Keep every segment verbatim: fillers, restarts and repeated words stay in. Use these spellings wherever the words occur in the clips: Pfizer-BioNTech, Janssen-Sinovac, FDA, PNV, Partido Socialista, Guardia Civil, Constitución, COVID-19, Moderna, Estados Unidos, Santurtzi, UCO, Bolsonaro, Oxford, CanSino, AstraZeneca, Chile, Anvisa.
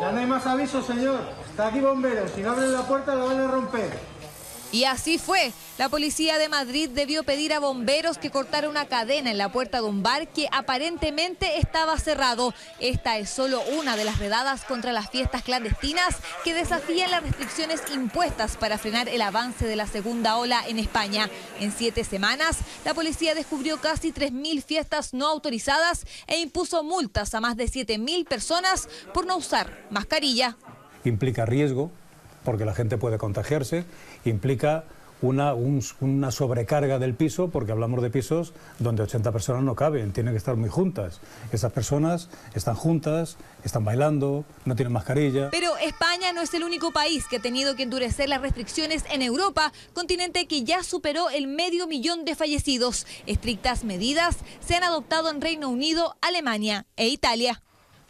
Ya no hay más avisos, señor. Está aquí bomberos. Si no abren la puerta, la van a romper. Y así fue. La policía de Madrid debió pedir a bomberos que cortara una cadena en la puerta de un bar que aparentemente estaba cerrado. Esta es solo una de las redadas contra las fiestas clandestinas que desafían las restricciones impuestas para frenar el avance de la segunda ola en España. En siete semanas, la policía descubrió casi tres mil fiestas no autorizadas e impuso multas a más de siete mil personas por no usar mascarilla. Implica riesgo, porque la gente puede contagiarse, implica una, un, una sobrecarga del piso, porque hablamos de pisos donde ochenta personas no caben, tienen que estar muy juntas. Esas personas están juntas, están bailando, no tienen mascarilla. Pero España no es el único país que ha tenido que endurecer las restricciones en Europa, continente que ya superó el medio millón de fallecidos. Estrictas medidas se han adoptado en Reino Unido, Alemania e Italia.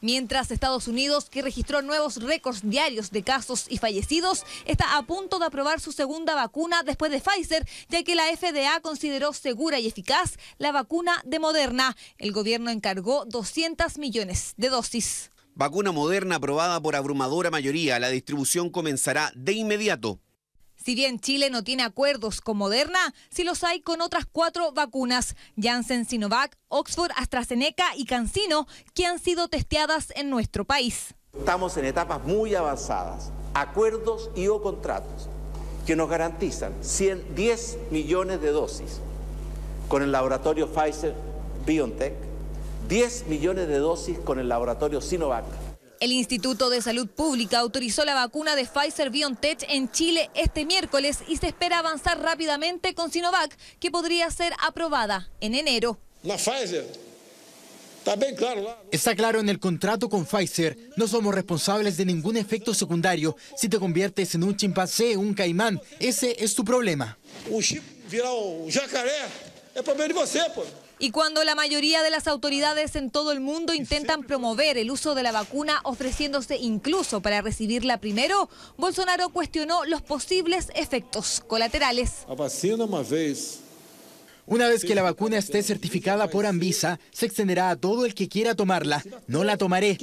Mientras Estados Unidos, que registró nuevos récords diarios de casos y fallecidos, está a punto de aprobar su segunda vacuna después de Pfizer, ya que la F D A consideró segura y eficaz la vacuna de Moderna. El gobierno encargó doscientos millones de dosis. Vacuna Moderna aprobada por abrumadora mayoría. La distribución comenzará de inmediato. Si bien Chile no tiene acuerdos con Moderna, sí los hay con otras cuatro vacunas, Janssen-Sinovac, Oxford, AstraZeneca y CanSino, que han sido testeadas en nuestro país. Estamos en etapas muy avanzadas, acuerdos y o contratos, que nos garantizan cien, diez millones de dosis con el laboratorio Pfizer-BioNTech, diez millones de dosis con el laboratorio Sinovac. El Instituto de Salud Pública autorizó la vacuna de Pfizer-BioNTech en Chile este miércoles y se espera avanzar rápidamente con Sinovac, que podría ser aprobada en enero. La Pfizer, está bien claro. Está claro en el contrato con Pfizer. No somos responsables de ningún efecto secundario. Si te conviertes en un chimpancé o un caimán, ese es tu problema. El chip virar un jacaré es problema de usted, pues. Y cuando la mayoría de las autoridades en todo el mundo intentan promover el uso de la vacuna ofreciéndose incluso para recibirla primero, Bolsonaro cuestionó los posibles efectos colaterales. La vacuna una vez. Una vez que la vacuna esté certificada por Anvisa, se extenderá a todo el que quiera tomarla. No la tomaré.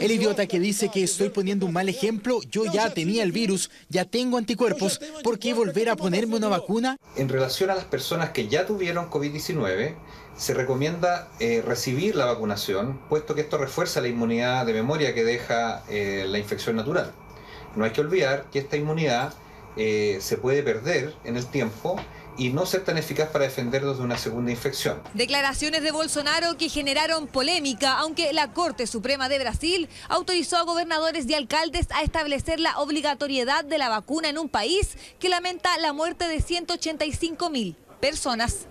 El idiota que dice que estoy poniendo un mal ejemplo, yo ya tenía el virus, ya tengo anticuerpos, ¿por qué volver a ponerme una vacuna? En relación a las personas que ya tuvieron COVID diecinueve, se recomienda eh, recibir la vacunación, puesto que esto refuerza la inmunidad de memoria que deja eh, la infección natural. No hay que olvidar que esta inmunidad Eh, se puede perder en el tiempo y no ser tan eficaz para defendernos de una segunda infección. Declaraciones de Bolsonaro que generaron polémica, aunque la Corte Suprema de Brasil autorizó a gobernadores y alcaldes a establecer la obligatoriedad de la vacuna en un país que lamenta la muerte de ciento ochenta y cinco mil personas.